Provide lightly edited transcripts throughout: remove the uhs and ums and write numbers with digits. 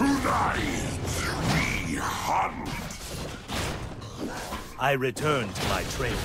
Tonight, we hunt. I return to my training.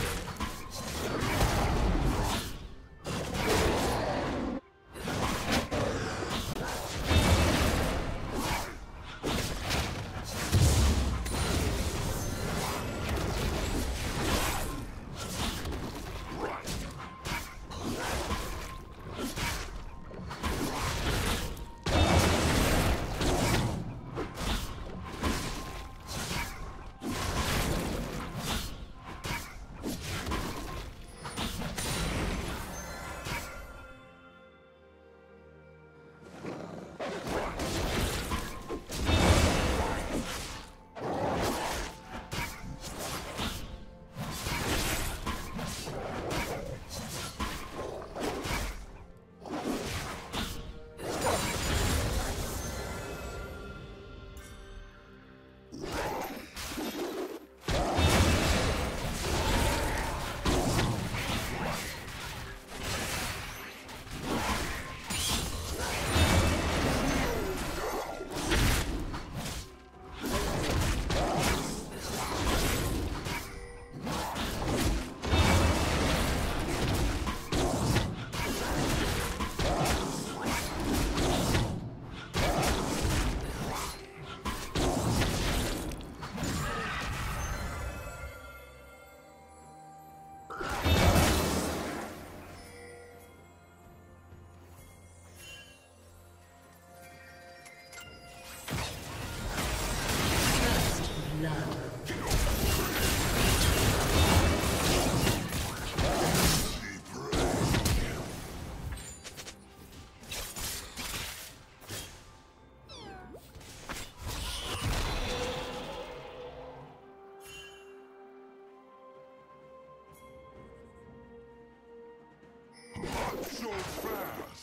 So fast.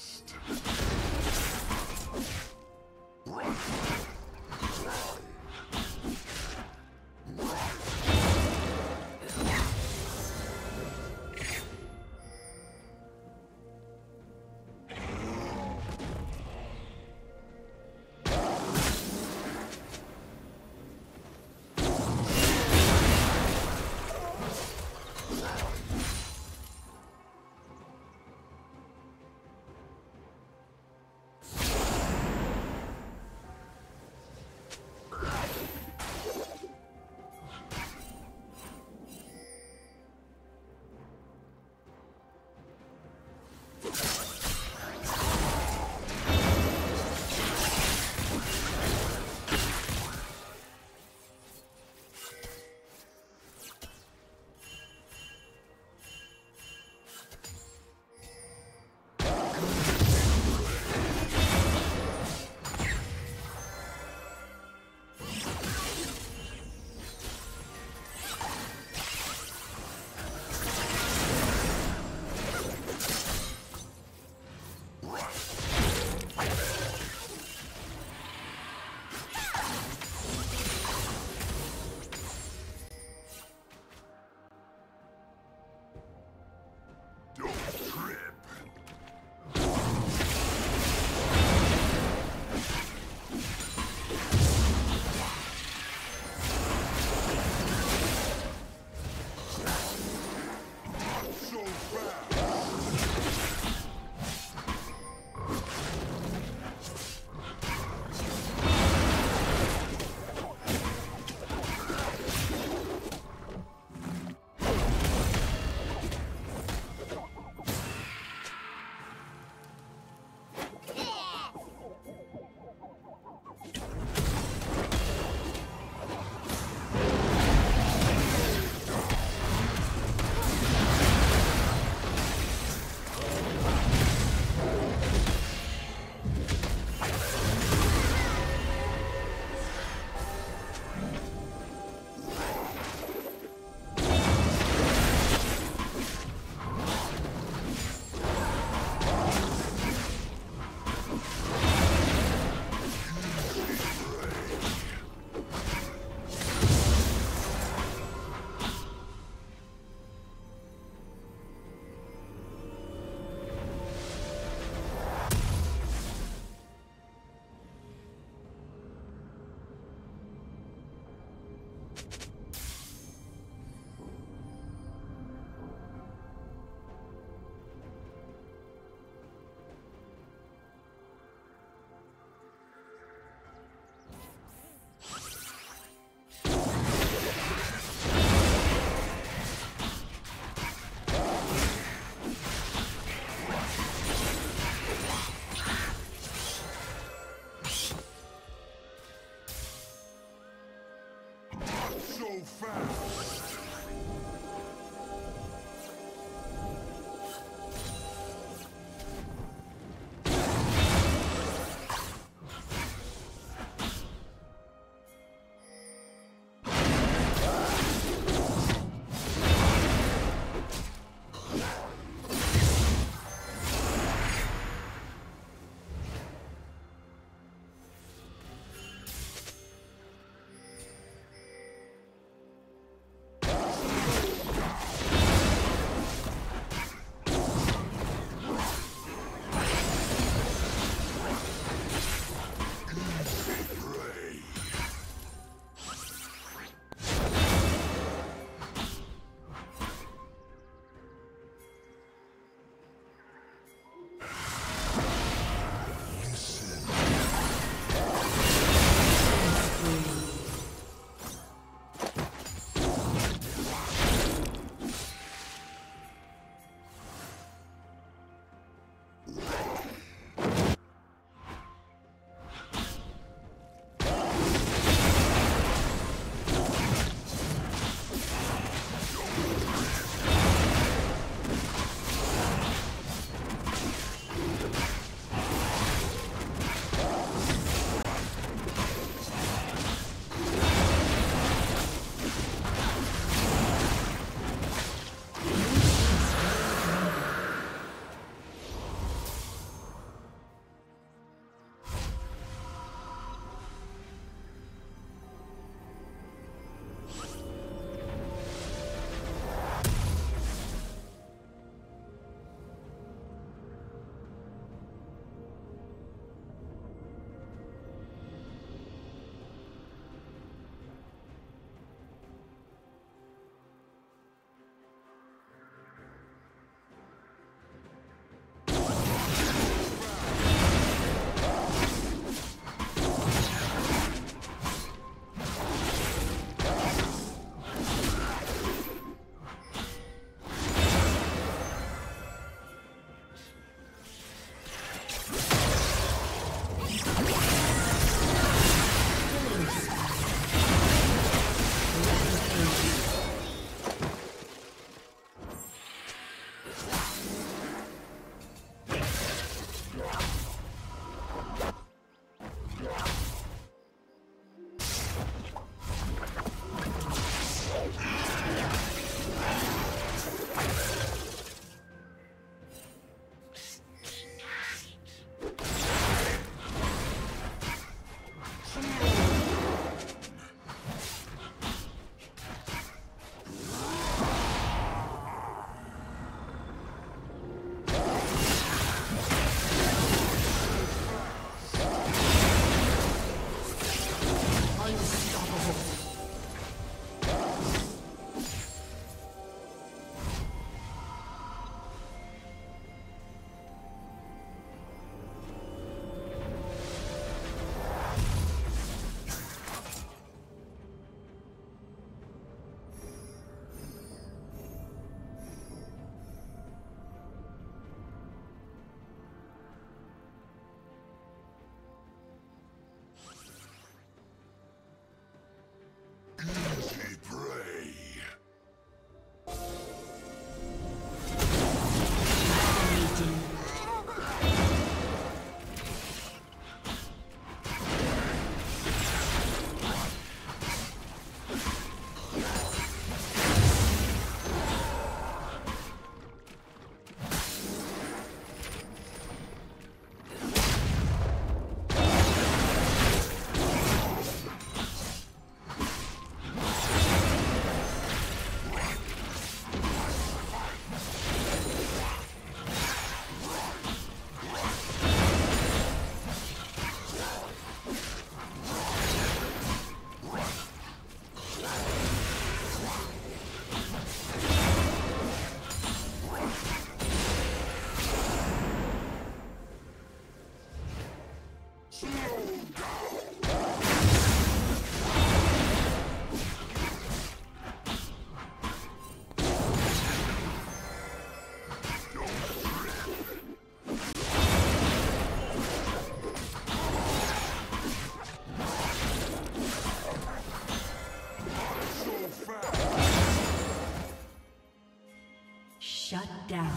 Shut down.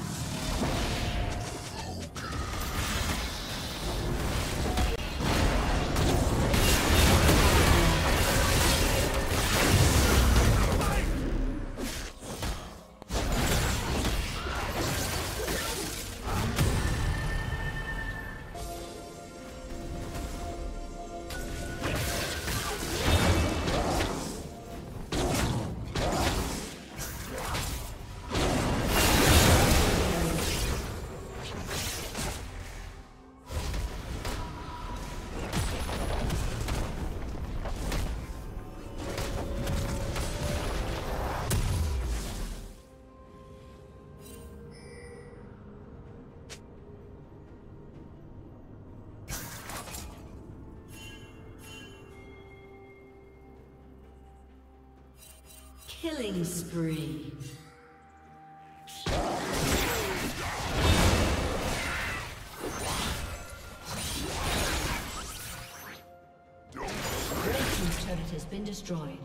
Killing spree. Red team's turret has been destroyed.